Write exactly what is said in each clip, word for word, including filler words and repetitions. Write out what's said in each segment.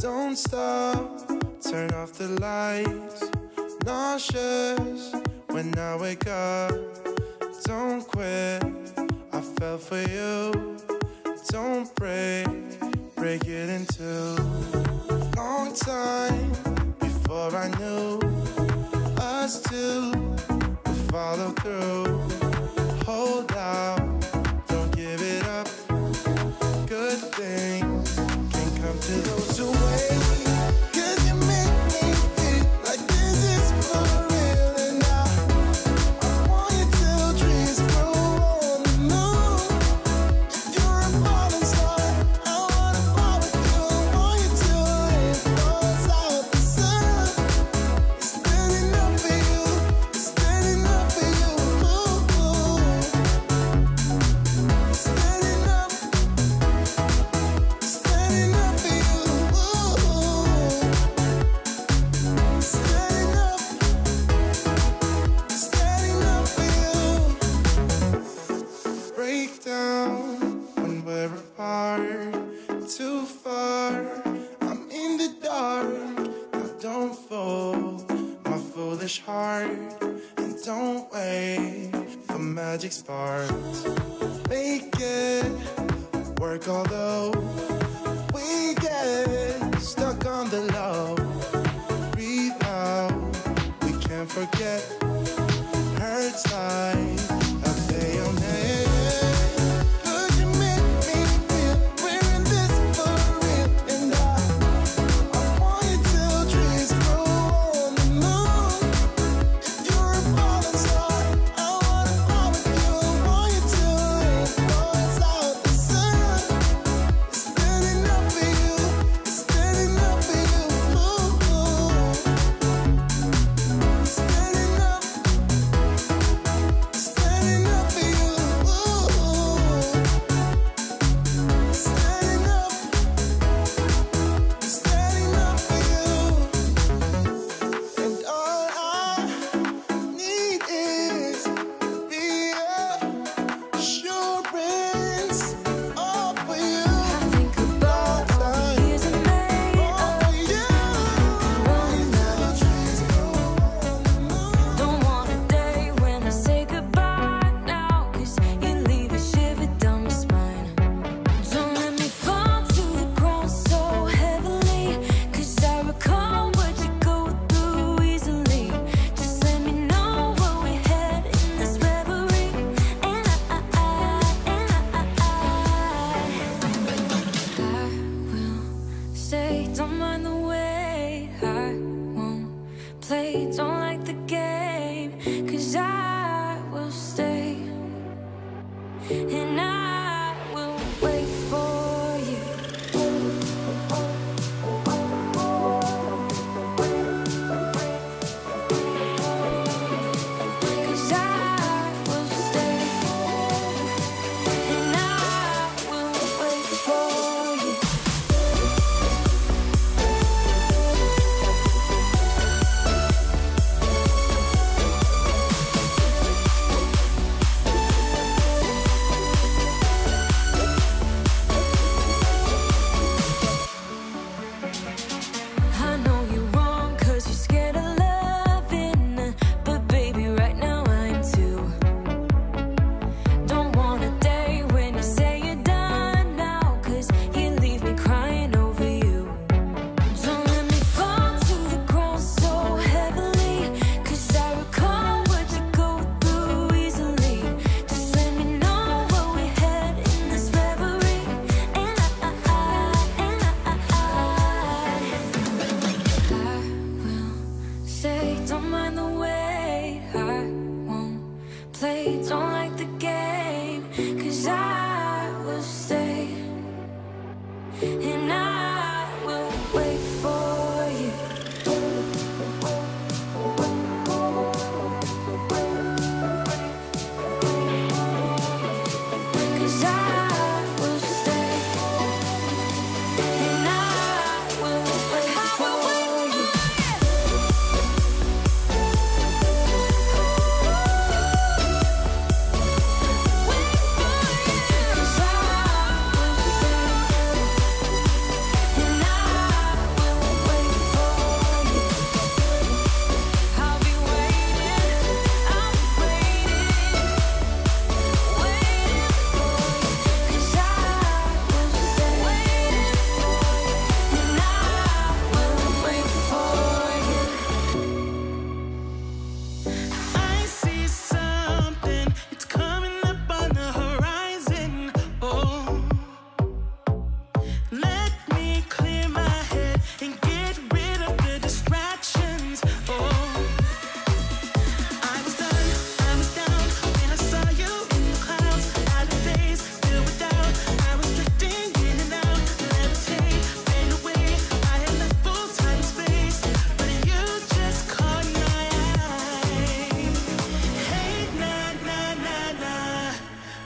Don't stop, turn off the lights. Nauseous when I wake up. Don't quit, I fell for you. Don't break, break it in two. Long time before I knew us two would follow through. Hold out, don't give it up. Good things can come to those who wait.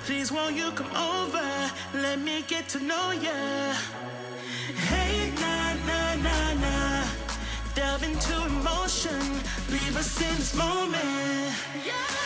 Please won't you come over? Let me get to know ya. Hey, nah, nah, nah, nah. Delve into emotion. Leave us in this moment. Yeah.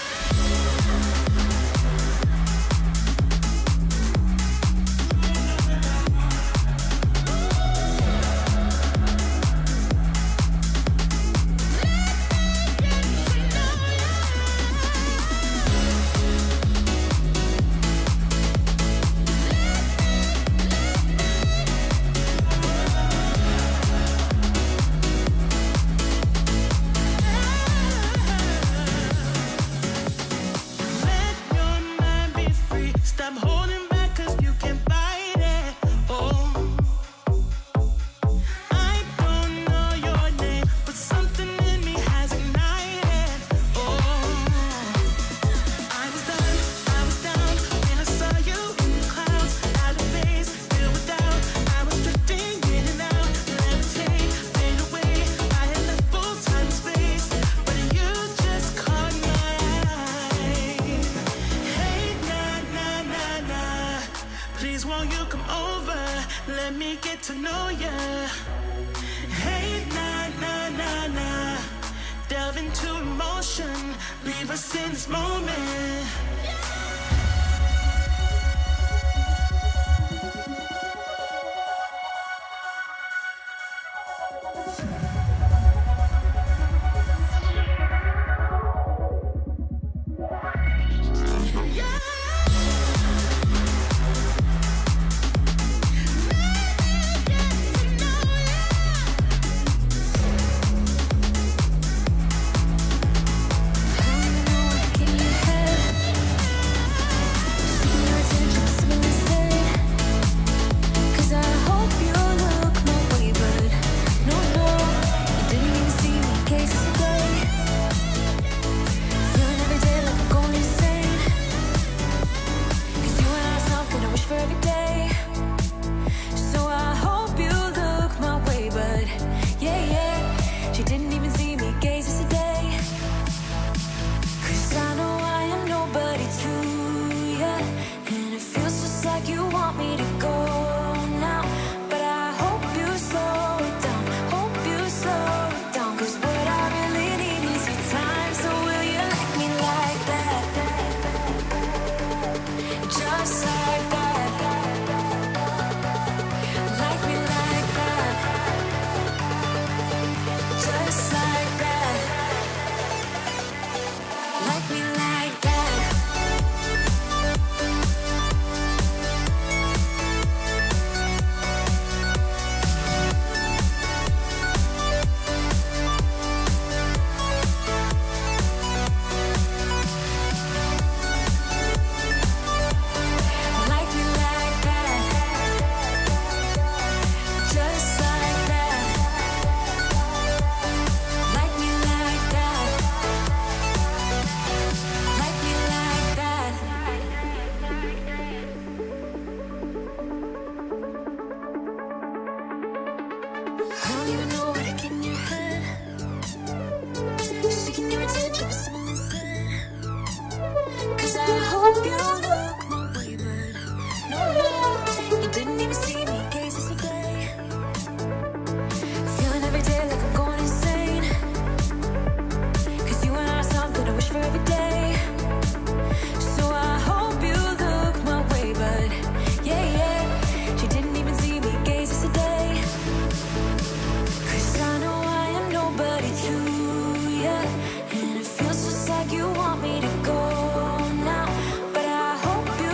Won't you come over? Let me get to know ya. Hey, nah, nah, nah, nah. Delve into emotion. Leave us in this moment. You want me to go now, but I hope you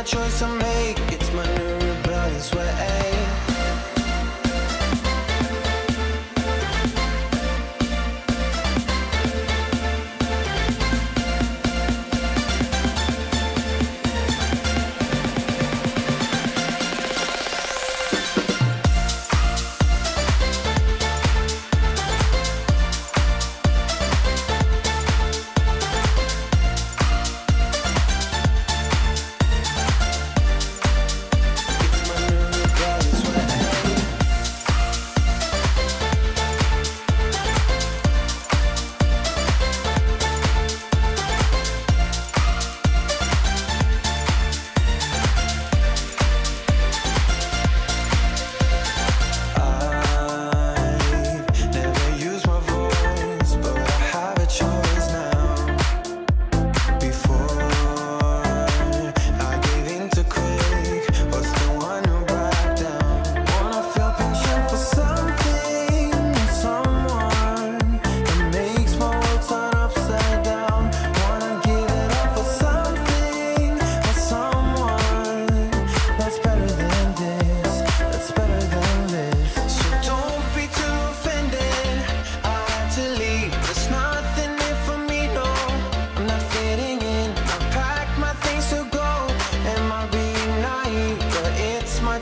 my choice I make, it's my new rebellious way.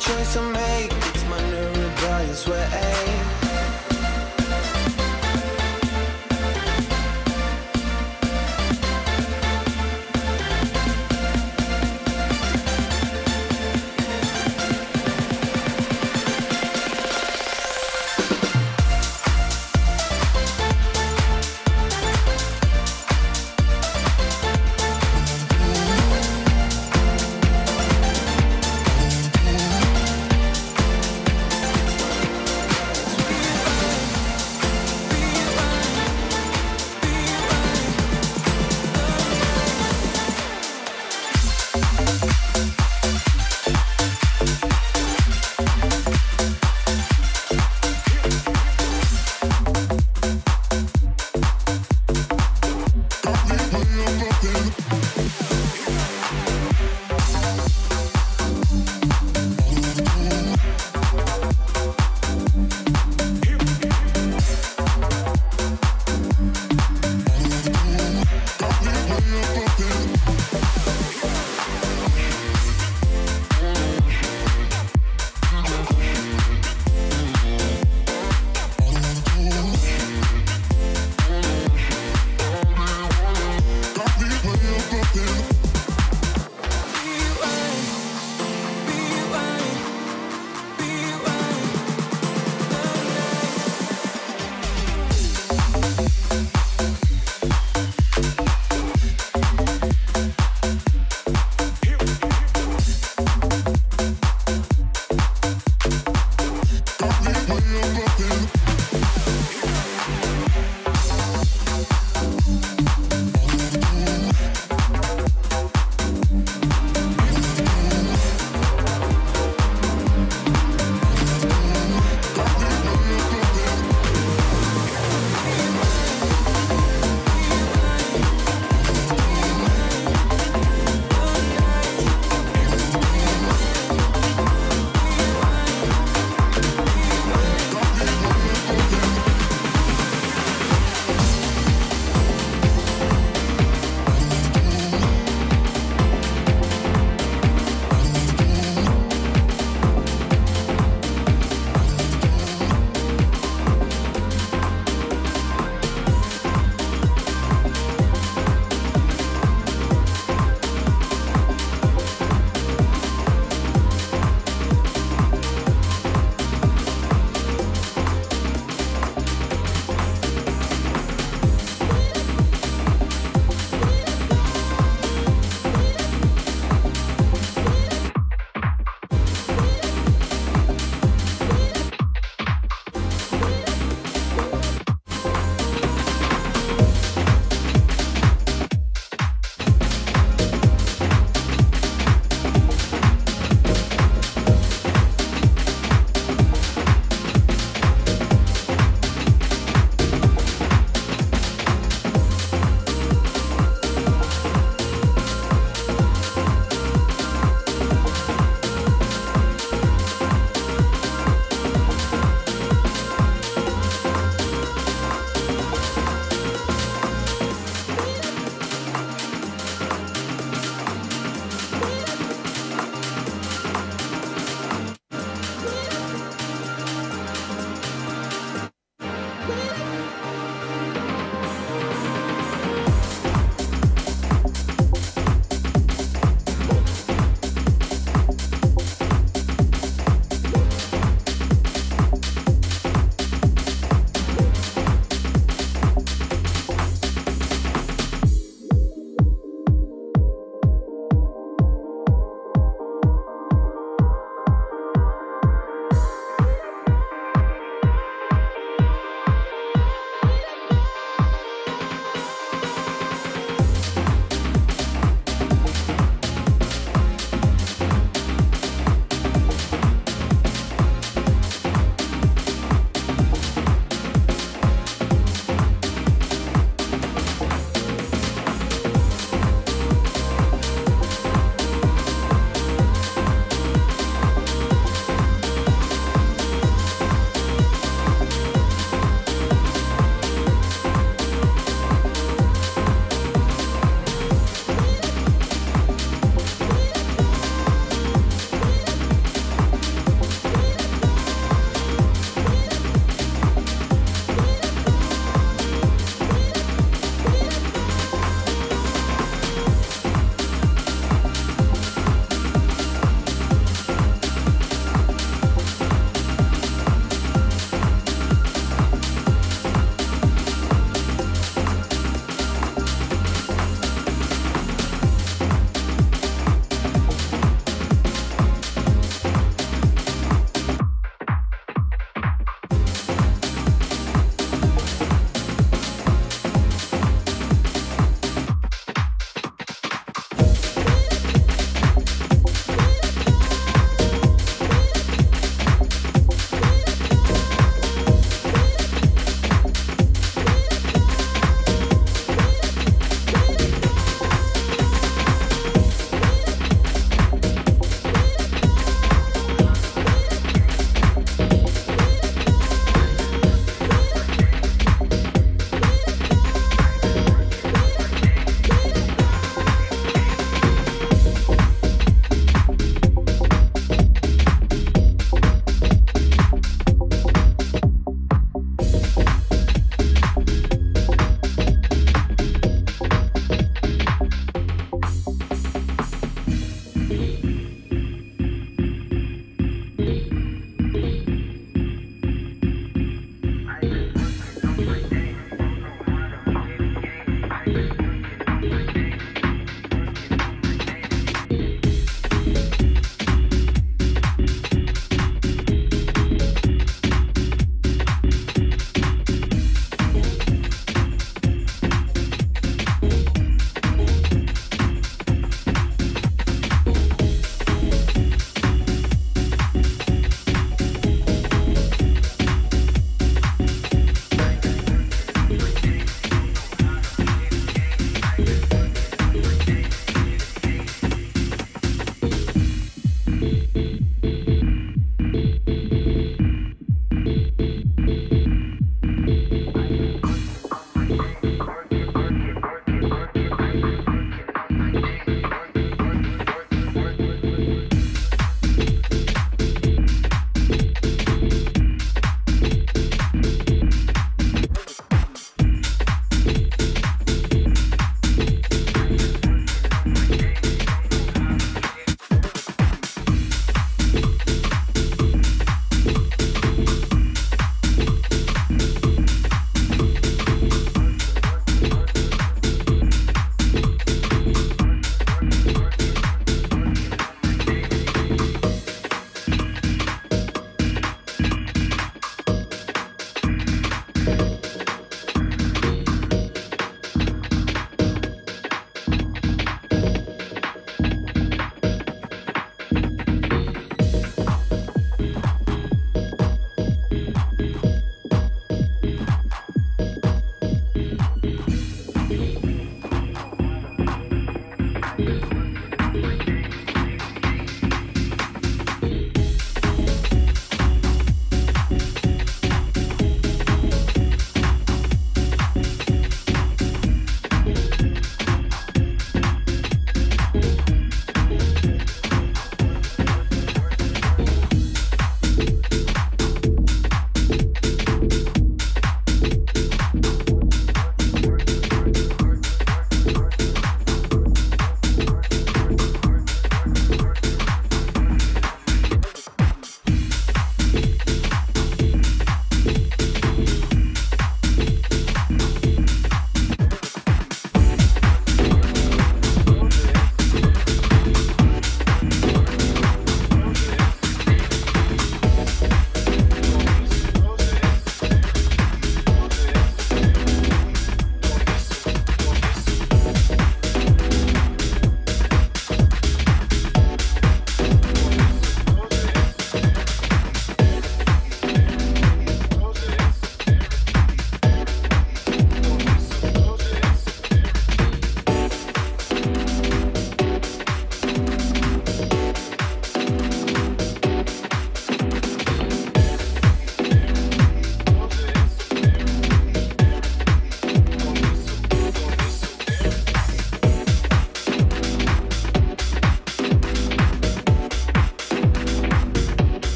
Choice I make, it's my new rebellious way.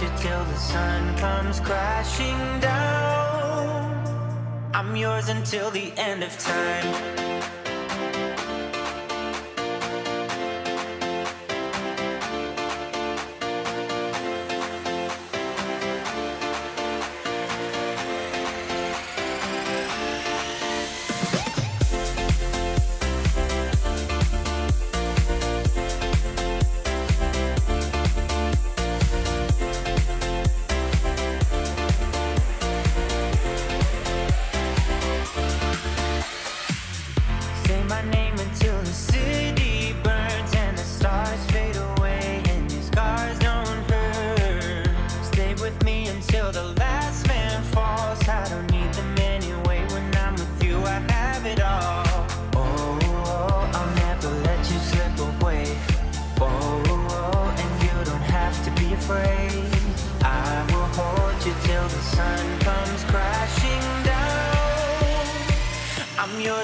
with you till the sun comes crashing down. I'm yours until the end of time.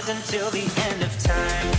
Until the end of time.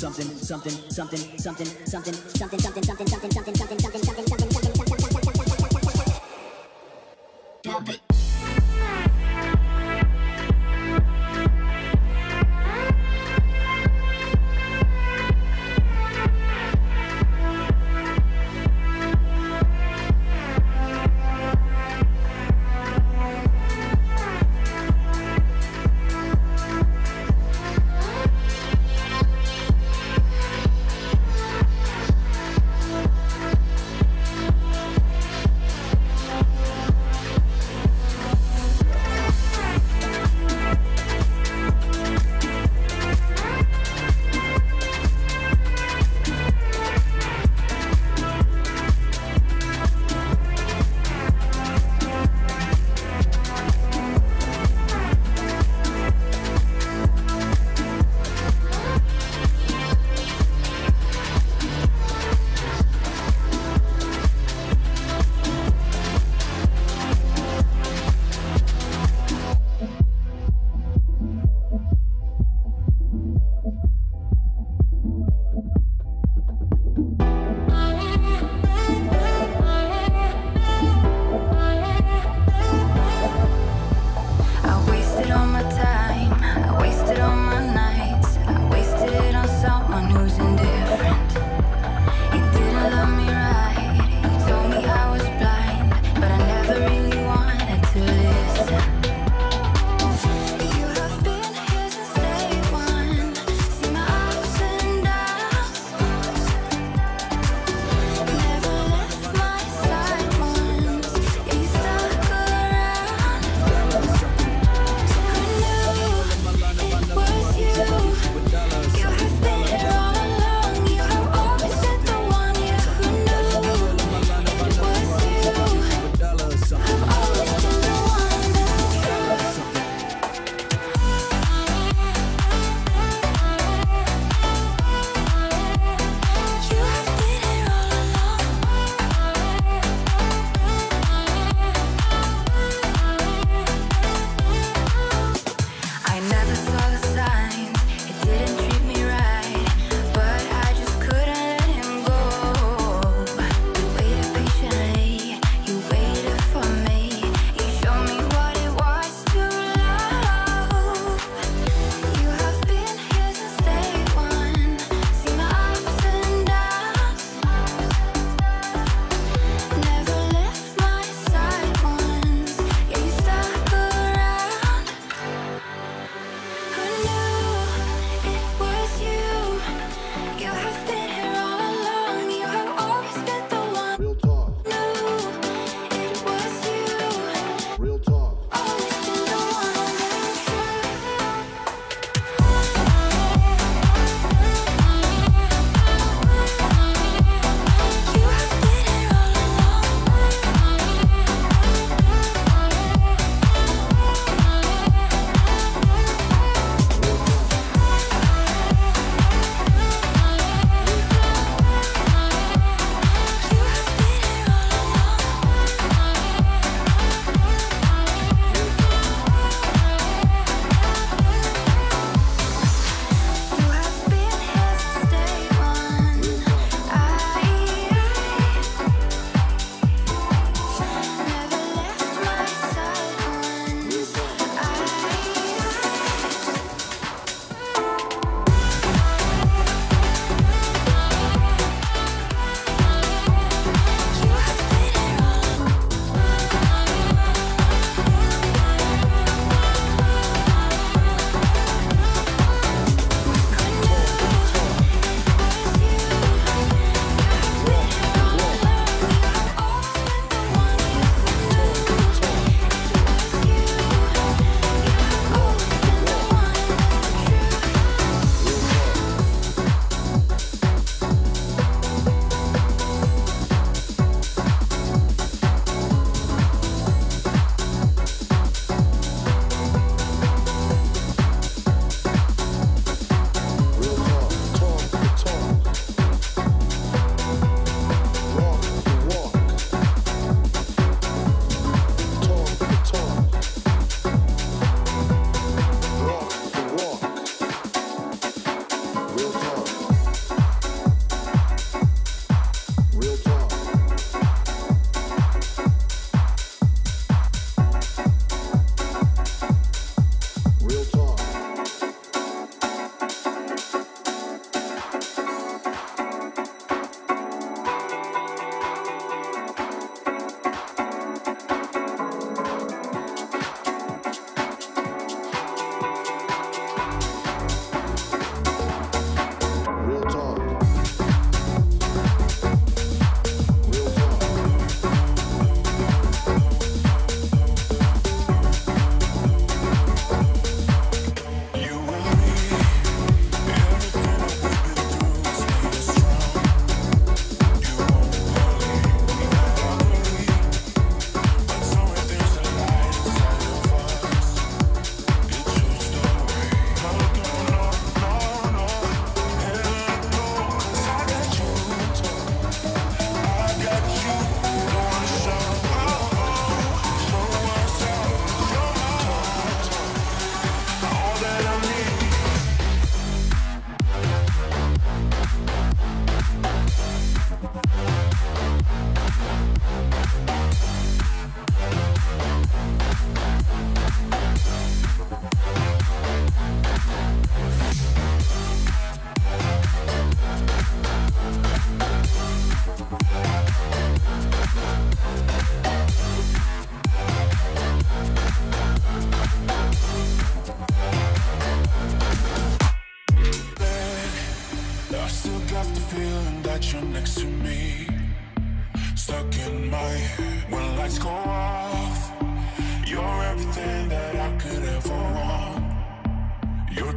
something, something, something, something, something, something, something, something, something, something, something, something, something, something, something, something, something,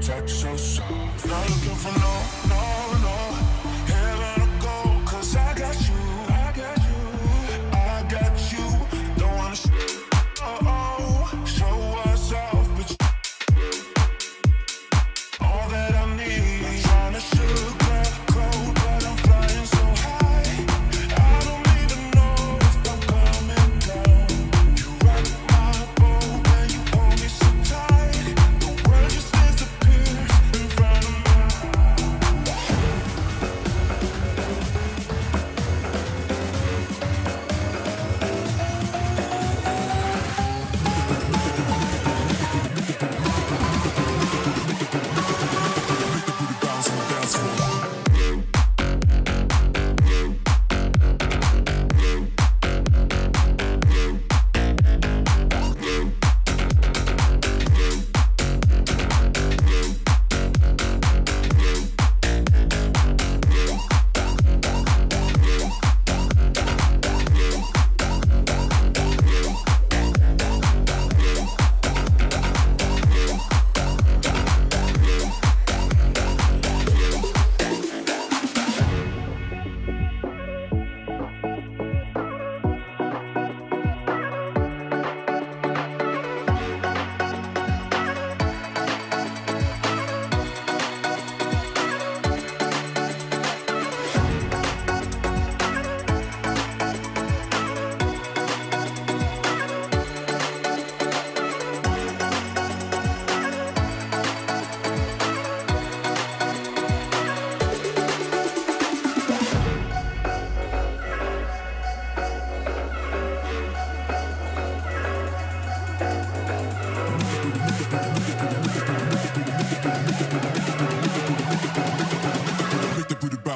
touch so soft. Not looking for no, no, no. Here I don't go, cause I got you, I got you, I got you. Don't wanna sh oh, oh, show us off, but you all that I need. Not trying to sugar coat, but I'm flying so high, I don't even know if I'm coming down. You rock my boat and you hold me so tight, the world just disappears in front of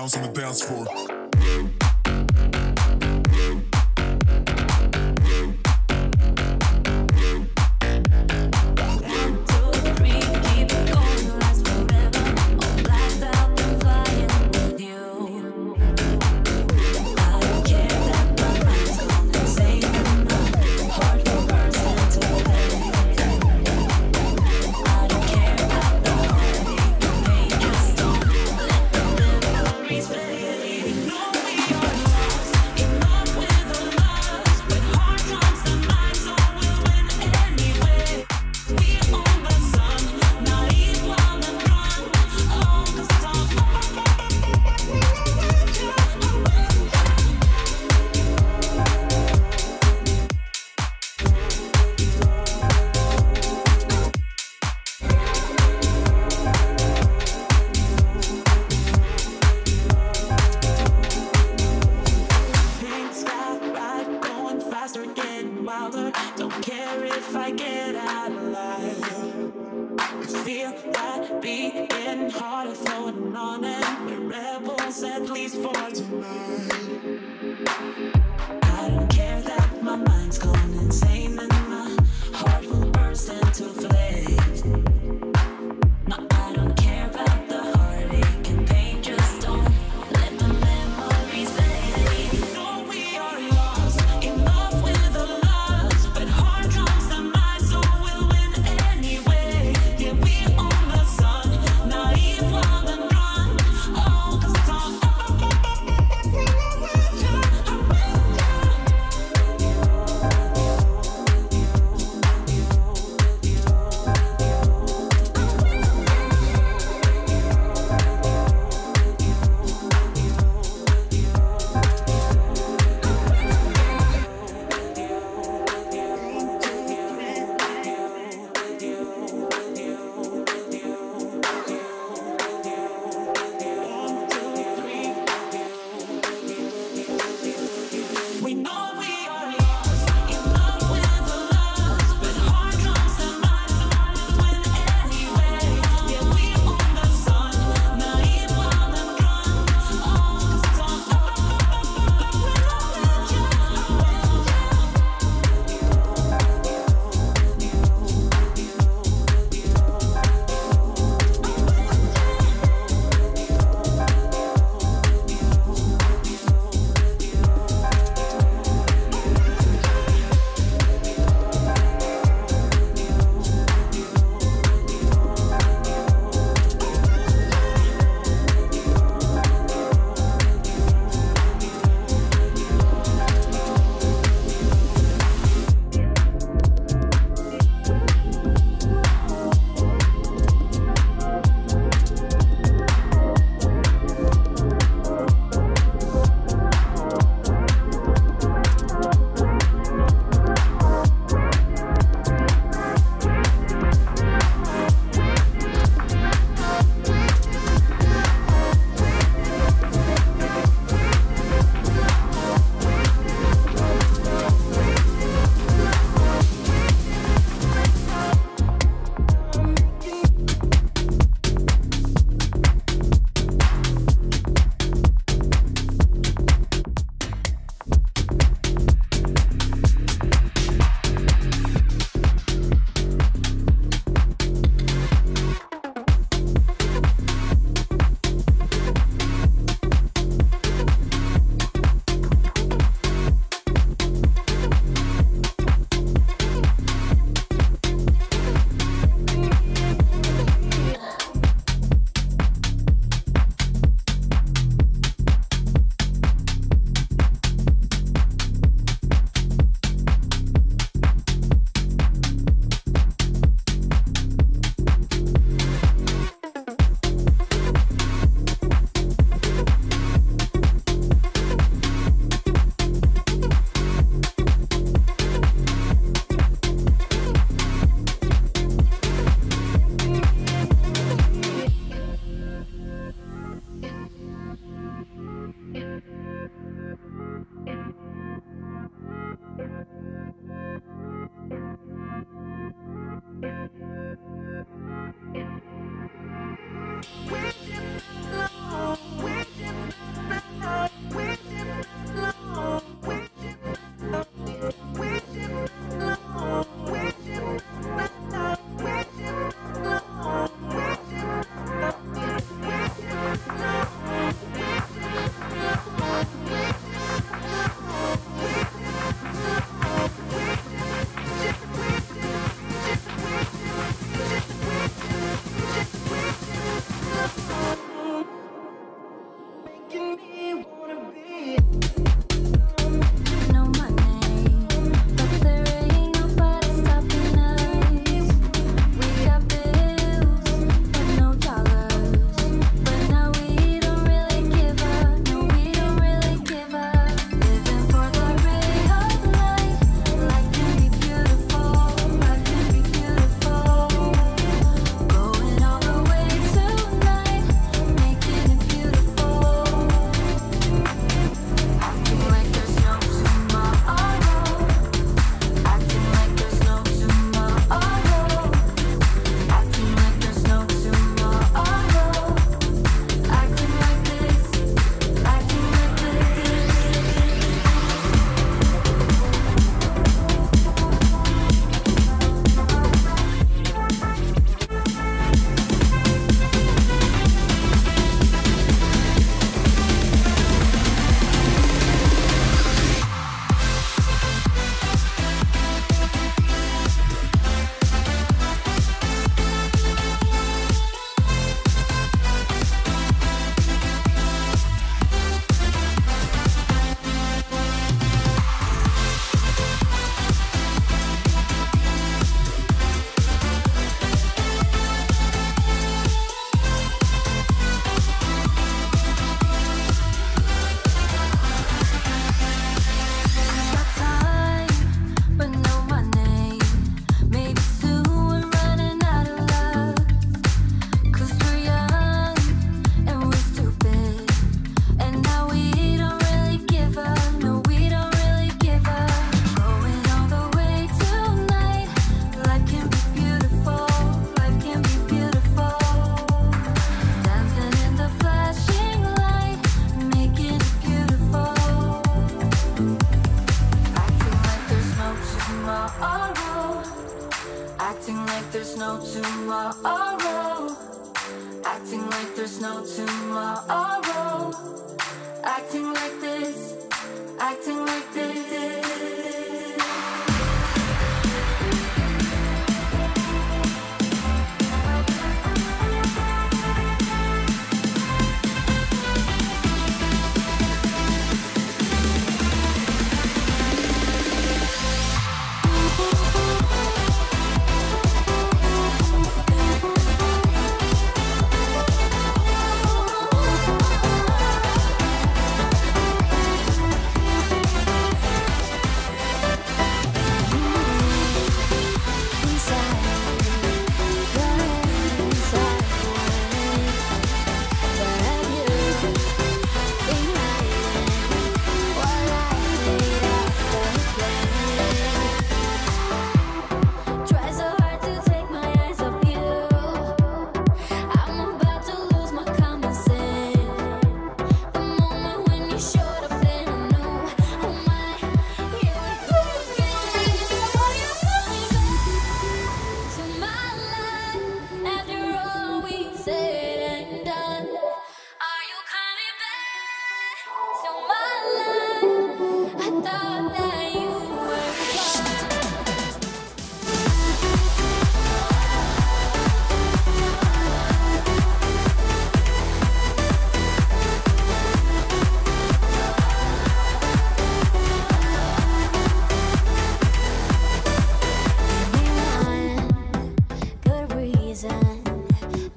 on the dance floor. Don't care if I get out alive. Feel that beating harder, flowing on, and we're rebels at least for tonight. I don't care that my mind's gone insane and my heart will burst into flames. No, I don't care about the heartache and pain, just don't let the memories fade. You know we are lost in love with a love. tomorrow, acting like there's no tomorrow, acting like this, acting like this.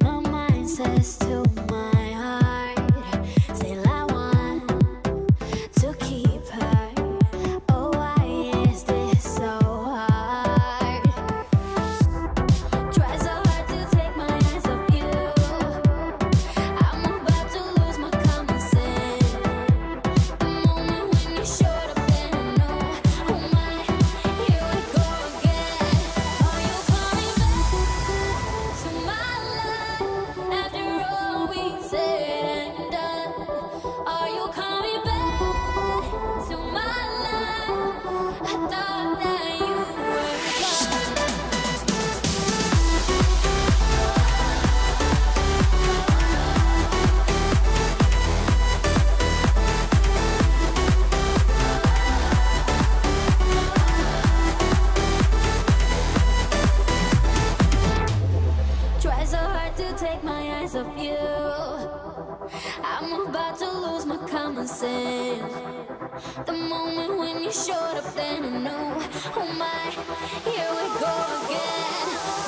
My mind says to my heart, still I want to keep her. Oh, why is this so hard? Try so hard to take my eyes off you. I'm about to lose my common sense. The moment when you showed up, then I know. Oh my, here we go again. Are you coming back? To my life, after all we said and done, are you coming back to my life? I thought that you were gone. Try so hard to take my eyes off you. I'm about to lose my common sense. The moment when you showed up, then I know. Oh my, here we go again.